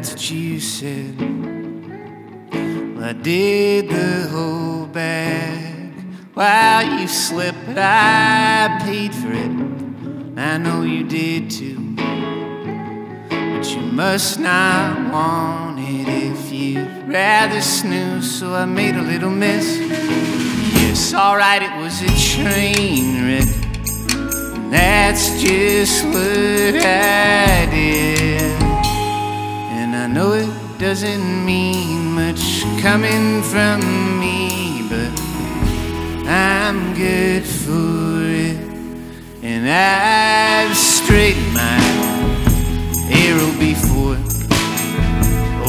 that's what you said. Well, I did the whole bag while you slept, but I paid for it. I know you did too, but you must not want it if you'd rather snooze. So I made a little mess. Yes, alright, it was a train wreck. That's just what I did, and I know it doesn't mean much coming from me, but I'm good for it, and I've straightened my arrow before.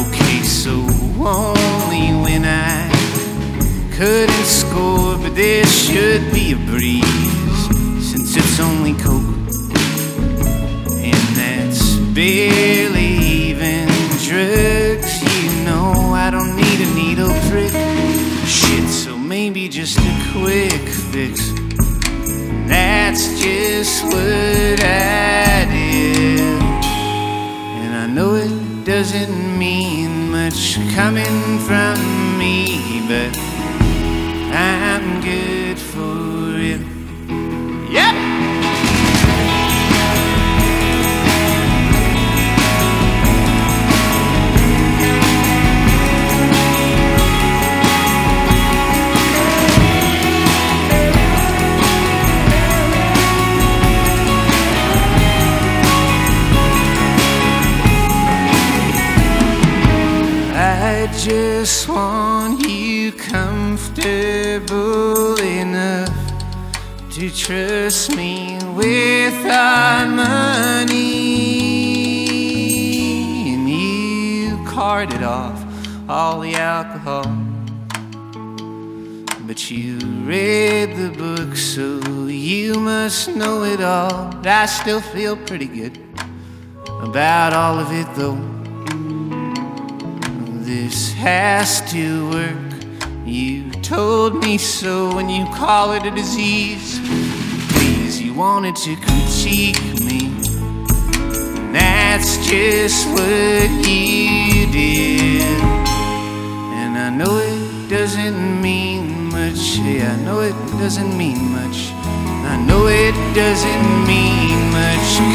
Okay, so only when I couldn't score, but there should be a breeze. It's only coke, and that's barely even drugs. You know I don't need a needle prick. Shit, so maybe just a quick fix. That's just what I did, and I know it doesn't mean much coming from me, but I'm good for it. Yep. I just want you comfortable enough to trust me with our money, and you carted off all the alcohol, but you read the book, so you must know it all. But I still feel pretty good about all of it though. This has to work. You told me so when you call it a disease. Please, you wanted to critique me, and that's just what you did, and I know it doesn't mean much. Yeah, I know it doesn't mean much. I know it doesn't mean much.